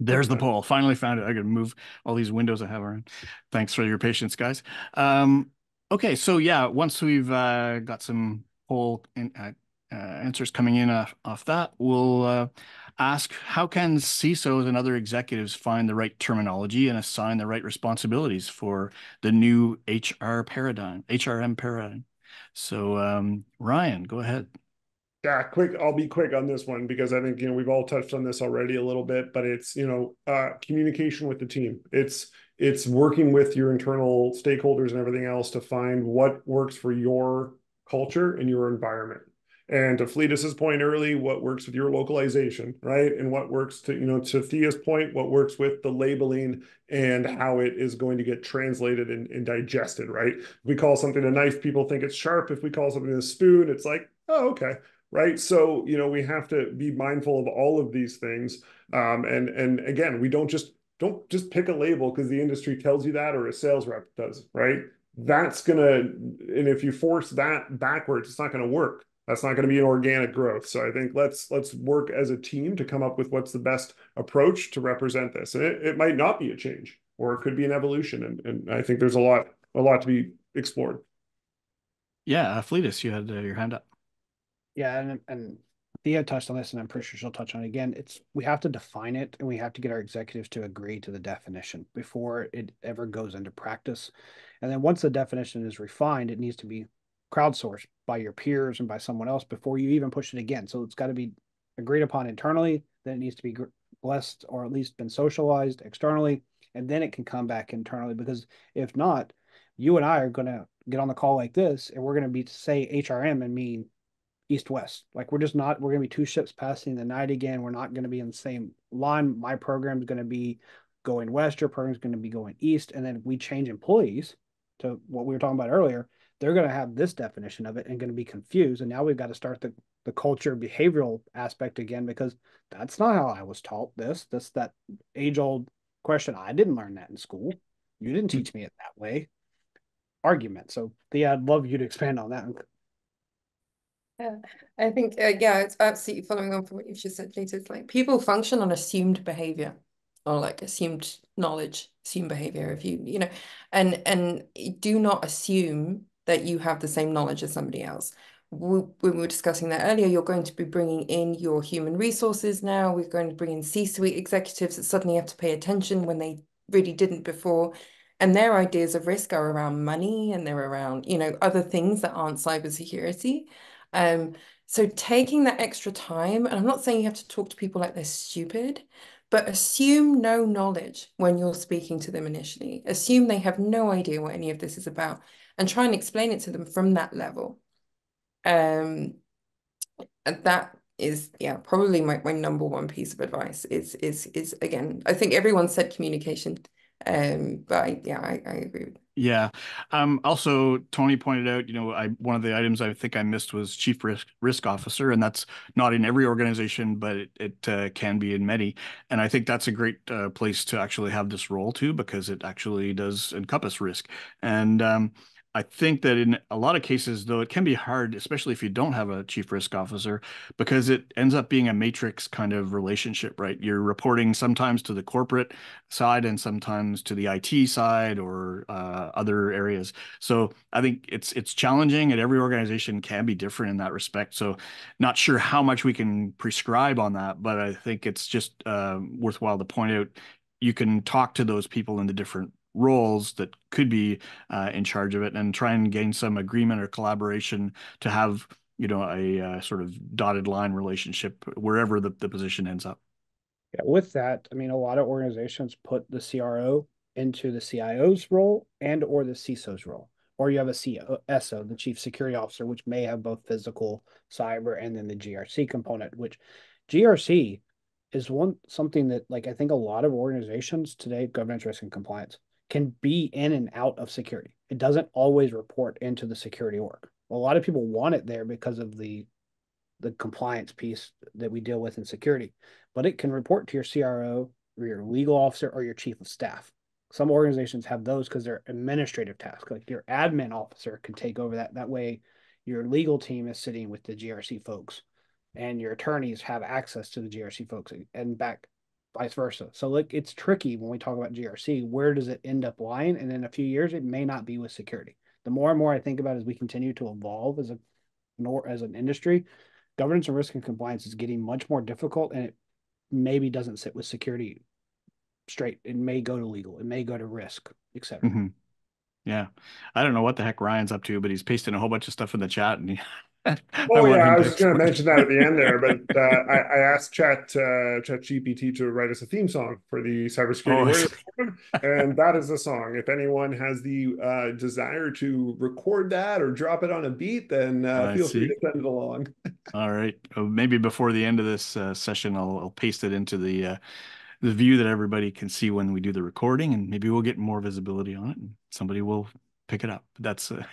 There's the poll. Finally found it. I could move all these windows I have around. Thanks for your patience, guys. Um, okay, so yeah, once we've uh, got some poll in, uh, uh, answers coming in off, off that, we'll uh, ask how can C I S Os and other executives find the right terminology and assign the right responsibilities for the new H R paradigm, H R M paradigm. So um, Ryan, go ahead. Yeah, quick. I'll be quick on this one because I think, you know, we've all touched on this already a little bit, but it's, you know, uh, communication with the team. It's, it's working with your internal stakeholders and everything else to find what works for your culture and your environment. And to Fletus's point early, what works with your localization, right? And what works to, you know, to Thea's point, what works with the labeling and how it is going to get translated and, and digested, right? If we call something a knife, people think it's sharp. If we call something a spoon, it's like, oh, okay. Right. So, you know, we have to be mindful of all of these things. Um, and, and again, we don't just don't just pick a label because the industry tells you that or a sales rep does. Right. That's going to and if you force that backwards, it's not going to work. That's not going to be an organic growth. So I think let's let's work as a team to come up with what's the best approach to represent this. And it, it might not be a change or it could be an evolution. And, and I think there's a lot, a lot to be explored. Yeah. Fletus, you had uh, your hand up. Yeah, and, and Thea touched on this, and I'm pretty sure she'll touch on it again. It's we have to define it, and we have to get our executives to agree to the definition before it ever goes into practice. And then once the definition is refined, it needs to be crowdsourced by your peers and by someone else before you even push it again. So it's got to be agreed upon internally, then it needs to be blessed or at least been socialized externally, and then it can come back internally. Because if not, you and I are going to get on the call like this, and we're going to be say H R M and mean East-West. Like we're just not, we're going to be two ships passing the night again. We're not going to be in the same line. My program is going to be going west. Your program is going to be going east. And then if we change employees to what we were talking about earlier, they're going to have this definition of it and going to be confused. And now we've got to start the, the culture behavioral aspect again, because that's not how I was taught this. That's that age-old question. I didn't learn that in school. You didn't teach me it that way. Argument. So Thea, I'd love you to expand on that. Yeah, I think, uh, yeah, it's absolutely following on from what you've just said, Fletus. It's like people function on assumed behavior or like assumed knowledge, assumed behavior, if you, you know, and, and do not assume that you have the same knowledge as somebody else. We, when we were discussing that earlier, you're going to be bringing in your human resources now. We're going to bring in C-suite executives that suddenly have to pay attention when they really didn't before. And their ideas of risk are around money and they're around, you know, other things that aren't cybersecurity. Um, so taking that extra time, and I'm not saying you have to talk to people like they're stupid, but assume no knowledge when you're speaking to them initially. Assume they have no idea what any of this is about and try and explain it to them from that level. Um, and that is, yeah, probably my, my number one piece of advice is, is, is again, I think everyone said communication. Um, but I, yeah, I, I agree with that. Yeah. Um, also, Tony pointed out, you know, I one of the items I think I missed was chief risk risk officer, and that's not in every organization, but it, it uh, can be in many. And I think that's a great uh, place to actually have this role too, because it actually does encompass risk. And um, I think that in a lot of cases, though, it can be hard, especially if you don't have a chief risk officer, because it ends up being a matrix kind of relationship, right? You're reporting sometimes to the corporate side and sometimes to the I T side or uh, other areas. So I think it's it's challenging, and every organization can be different in that respect. So not sure how much we can prescribe on that, but I think it's just uh, worthwhile to point out you can talk to those people in the different roles that could be uh, in charge of it, and try and gain some agreement or collaboration to have, you know, a uh, sort of dotted line relationship wherever the, the position ends up. Yeah, with that, I mean, a lot of organizations put the C R O into the C I O's role and or the C I S O's role, or you have a C O, S O, the Chief Security Officer, which may have both physical, cyber, and then the G R C component, which G R C is one something that, like, I think a lot of organizations today, governance, risk, and compliance, can be in and out of security. It doesn't always report into the security org. A lot of people want it there because of the the compliance piece that we deal with in security, but it can report to your C R O or your legal officer or your chief of staff. Some organizations have those because they're administrative tasks. Like your admin officer can take over that. That way your legal team is sitting with the G R C folks and your attorneys have access to the G R C folks and back, vice versa. So like, it's tricky when we talk about G R C, where does it end up lying? And in a few years, it may not be with security. The more and more I think about it, as we continue to evolve as a nor as an industry, governance and risk and compliance is getting much more difficult, and it maybe doesn't sit with security straight. It may go to legal, it may go to risk, et cetera. Mm-hmm. Yeah. I don't know what the heck Ryan's up to, but he's pasting a whole bunch of stuff in the chat, and he Oh I yeah, I was going to mention that at the end there, but uh, I, I asked Chat uh, Chat G P T to write us a theme song for the Cybersecurity Awareness Forum, and that is the song. If anyone has the uh, desire to record that or drop it on a beat, then uh, feel see. free to send it along. All right, well, maybe before the end of this uh, session, I'll, I'll paste it into the uh, the view that everybody can see when we do the recording, and maybe we'll get more visibility on it, and somebody will pick it up. That's uh,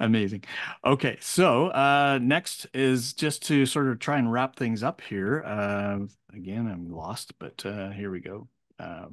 amazing. Okay, so uh, next is just to sort of try and wrap things up here. Uh, again, I'm lost, but uh, here we go. Uh,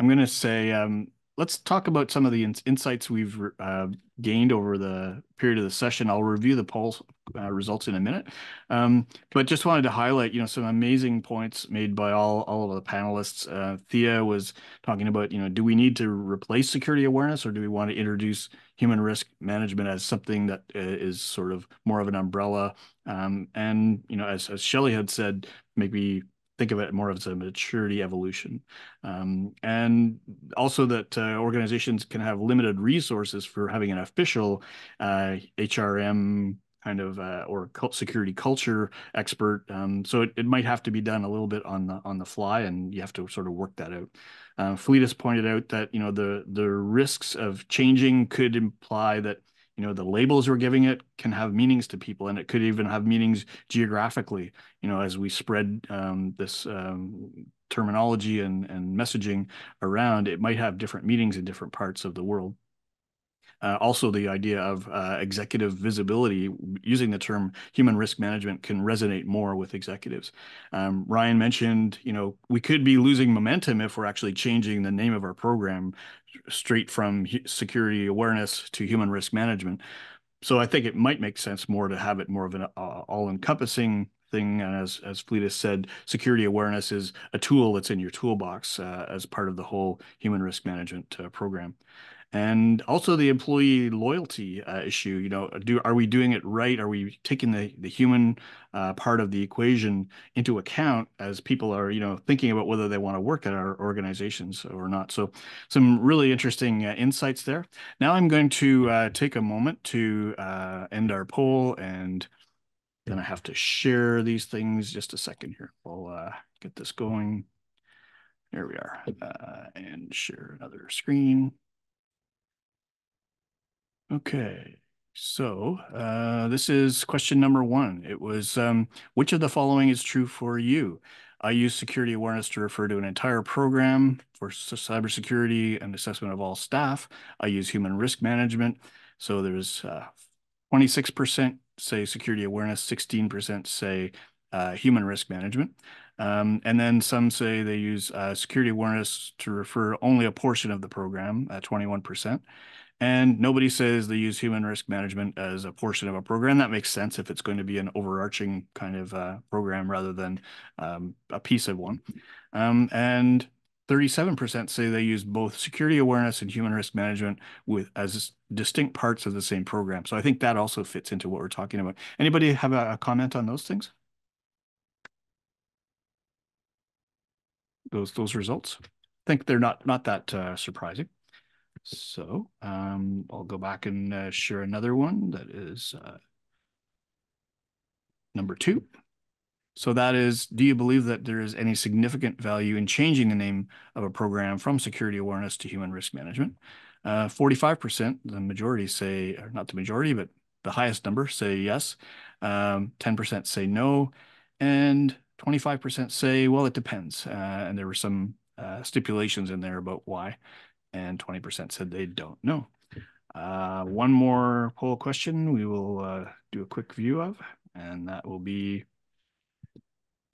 I'm going to say, um, let's talk about some of the ins insights we've uh, gained over the period of the session. I'll review the poll uh, results in a minute, um, but just wanted to highlight, you know, some amazing points made by all all of the panelists. Uh, Thea was talking about, you know, do we need to replace security awareness, or do we want to introduce human risk management as something that is sort of more of an umbrella? Um, and you know, as, as Shelley had said, maybe think of it more as a maturity evolution. Um, and also that uh, organizations can have limited resources for having an official uh, H R M kind of uh, or security culture expert. Um, so it, it might have to be done a little bit on the on the fly, and you have to sort of work that out. Uh, Fletus pointed out that, you know, the, the risks of changing could imply that, you know, the labels we're giving it can have meanings to people, and it could even have meanings geographically, you know, as we spread um, this um, terminology and, and messaging around, it might have different meanings in different parts of the world. Uh, also, the idea of uh, executive visibility, using the term human risk management, can resonate more with executives. Um, Ryan mentioned, you know, we could be losing momentum if we're actually changing the name of our program straight from security awareness to human risk management. So I think it might make sense more to have it more of an uh, all-encompassing thing. And as, as Fletus said, security awareness is a tool that's in your toolbox uh, as part of the whole human risk management uh, program. And also the employee loyalty uh, issue, you know, do are we doing it right? Are we taking the, the human uh, part of the equation into account as people are, you know, thinking about whether they want to work at our organizations or not? So some really interesting uh, insights there. Now I'm going to uh, take a moment to uh, end our poll, and then I have to share these things. Just a second here. We'll uh, get this going. There we are. Uh, and share another screen. Okay, so uh, this is question number one. It was, um, which of the following is true for you? I use security awareness to refer to an entire program for cybersecurity and assessment of all staff. I use human risk management. So there's uh, twenty-six percent say security awareness, sixteen percent say uh, human risk management. Um, and then some say they use uh, security awareness to refer only a portion of the program, uh, twenty-one percent. And nobody says they use human risk management as a portion of a program. That makes sense if it's going to be an overarching kind of uh, program rather than um, a piece of one. Um, and thirty-seven percent say they use both security awareness and human risk management with as distinct parts of the same program. So I think that also fits into what we're talking about. Anybody have a, a comment on those things? Those, those results? I think they're not, not that uh, surprising. So um, I'll go back and uh, share another one that is uh, number two. So that is, do you believe that there is any significant value in changing the name of a program from security awareness to human risk management? Uh, forty-five percent, the majority say, or not the majority, but the highest number say yes. Um, ten percent say no. And twenty-five percent say, well, it depends. Uh, and there were some uh, stipulations in there about why. And twenty percent said they don't know. Uh, one more poll question we will uh, do a quick view of, and that will be,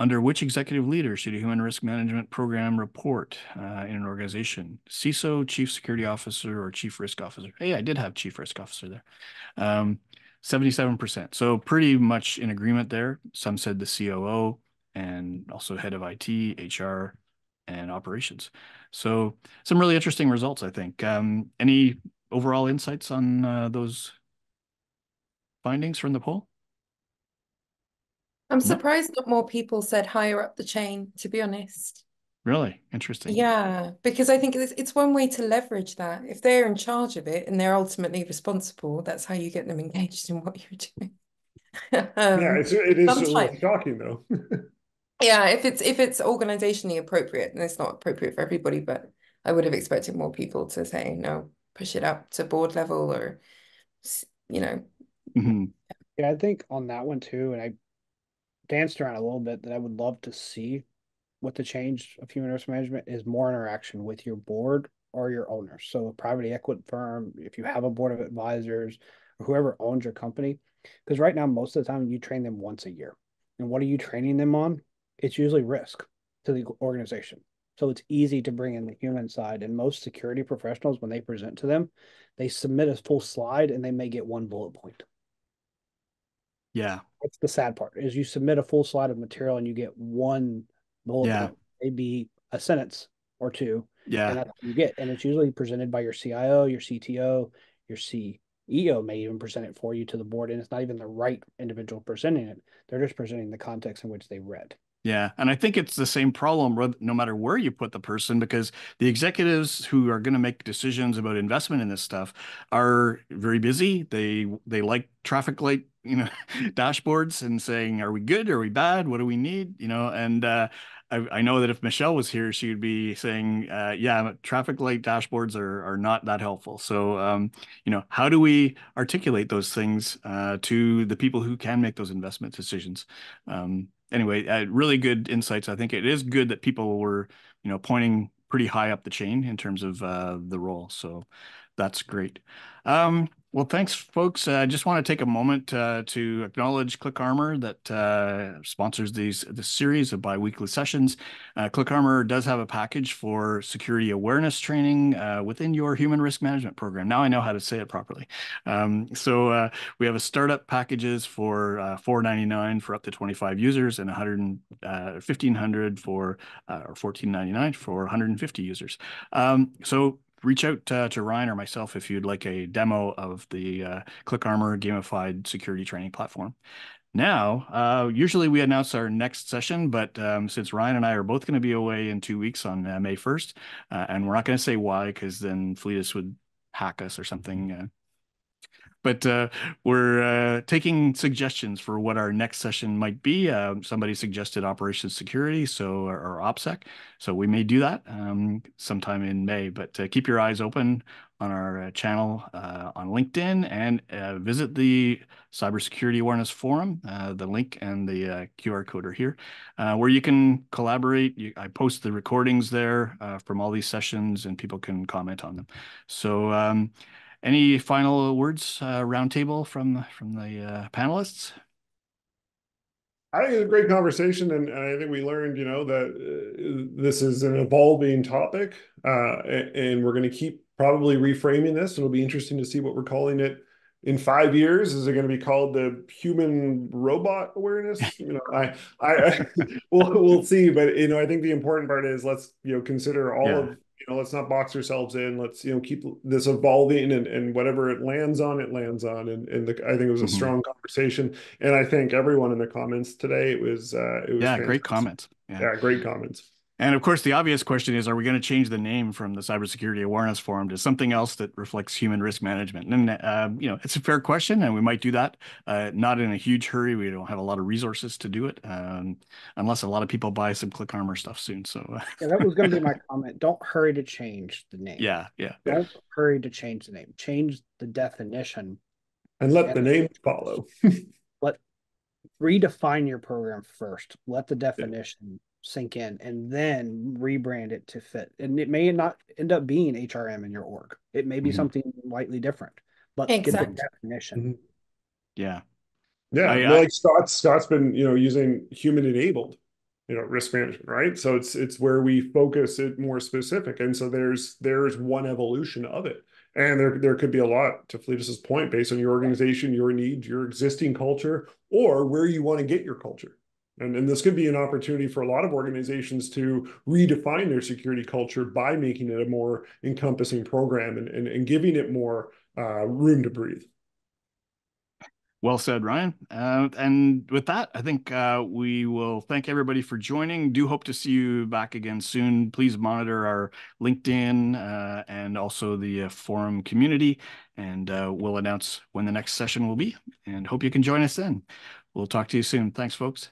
under which executive leader should a human risk management program report uh, in an organization? C I S O, Chief Security Officer, or Chief Risk Officer? Hey, I did have Chief Risk Officer there. Um, seventy-seven percent. So pretty much in agreement there. Some said the C O O and also head of I T, H R, and operations. So some really interesting results, I think. Um, any overall insights on uh, those findings from the poll? I'm surprised not more people said higher up the chain, to be honest. Really? Interesting. Yeah, because I think it's, it's one way to leverage that. If they're in charge of it and they're ultimately responsible, that's how you get them engaged in what you're doing. um, yeah, it's, it is a little shocking, though. Yeah, if it's if it's organizationally appropriate, and it's not appropriate for everybody, but I would have expected more people to say, no, push it up to board level or, you know. Mm-hmm. Yeah, I think on that one too, and I danced around a little bit, that I would love to see what the change of human risk management is more interaction with your board or your owners. So a private equity firm, if you have a board of advisors, or whoever owns your company, because right now, most of the time you train them once a year. And what are you training them on? It's usually risk to the organization. So it's easy to bring in the human side. And most security professionals, when they present to them, they submit a full slide and they may get one bullet point. Yeah. That's the sad part, is you submit a full slide of material and you get one bullet yeah. point, maybe a sentence or two. Yeah. And that's what you get. And it's usually presented by your C I O, your C T O, your C E O may even present it for you to the board. And it's not even the right individual presenting it. They're just presenting the context in which they read. Yeah. And I think it's the same problem no matter where you put the person, because the executives who are going to make decisions about investment in this stuff are very busy. They they like traffic light, you know, dashboards and saying, are we good? Are we bad? What do we need? You know, and uh, I, I know that if Michelle was here, she would be saying, uh, yeah, traffic light dashboards are, are not that helpful. So, um, you know, how do we articulate those things uh, to the people who can make those investment decisions? Um Anyway, uh, really good insights. I think it is good that people were, you know, pointing pretty high up the chain in terms of uh, the role. So that's great. Um, well, thanks, folks. I uh, just want to take a moment uh, to acknowledge ClickArmor that uh, sponsors these this series of bi-weekly sessions. Uh, ClickArmor does have a package for security awareness training uh, within your human risk management program. Now I know how to say it properly. Um, so uh, we have a startup packages for uh, four ninety-nine for up to twenty-five users and one hundred, uh, fifteen hundred for uh, or fourteen ninety-nine for one hundred fifty users. Um, so reach out uh, to Ryan or myself if you'd like a demo of the uh, ClickArmor gamified security training platform. Now, uh, usually we announce our next session, but um, since Ryan and I are both going to be away in two weeks on uh, May first, uh, and we're not going to say why, because then Fletus would hack us or something. Uh, But uh, we're uh, taking suggestions for what our next session might be. Uh, somebody suggested operations security, so or, or OPSEC. So we may do that um, sometime in May. But uh, keep your eyes open on our channel uh, on LinkedIn and uh, visit the Cybersecurity Awareness Forum. Uh, the link and the uh, Q R code are here, uh, where you can collaborate. You, I post the recordings there uh, from all these sessions, and people can comment on them. So. Um, Any final words, uh, roundtable from from the uh, panelists? I think it's a great conversation, and, and I think we learned, you know, that uh, this is an evolving topic, uh, and, and we're going to keep probably reframing this. It'll be interesting to see what we're calling it in five years. Is it going to be called the human robot awareness? You know, I, I, I we'll, we'll see. But you know, I think the important part is let's you know consider all yeah. of you know let's not box ourselves in. Let's you know keep this evolving, and and whatever it lands on, it lands on. And and the, I think it was a mm-hmm. strong conversation, and I thank everyone in the comments today. It was uh, it was yeah, fantastic. Great comments. Yeah. yeah, great comments. And of course, the obvious question is, are we going to change the name from the Cybersecurity Awareness Forum to something else that reflects human risk management? And, uh, you know, it's a fair question, and we might do that. Uh, not in a huge hurry. We don't have a lot of resources to do it, um, unless a lot of people buy some ClickArmor stuff soon. So yeah, that was going to be my comment. Don't hurry to change the name. Yeah, yeah. Don't hurry to change the name. Change the definition. And let and the name follow. Let redefine your program first. Let the definition yeah. sink in, and then rebrand it to fit. And it may not end up being H R M in your org. It may be mm-hmm. something slightly different, but exactly. get the definition. Mm-hmm. Yeah. Yeah. I, well, I, like Scott's, Scott's been, you know, using human enabled, you know, risk management, right? So it's, it's where we focus it more specific. And so there's, there's one evolution of it. And there, there could be a lot, to Fletus's point, based on your organization, your needs, your existing culture, or where you want to get your culture. And, and this could be an opportunity for a lot of organizations to redefine their security culture by making it a more encompassing program and, and, and giving it more uh, room to breathe. Well said, Ryan. Uh, and with that, I think uh, we will thank everybody for joining. Do hope to see you back again soon. Please monitor our LinkedIn uh, and also the uh, forum community, and uh, we'll announce when the next session will be, and hope you can join us then. We'll talk to you soon. Thanks, folks.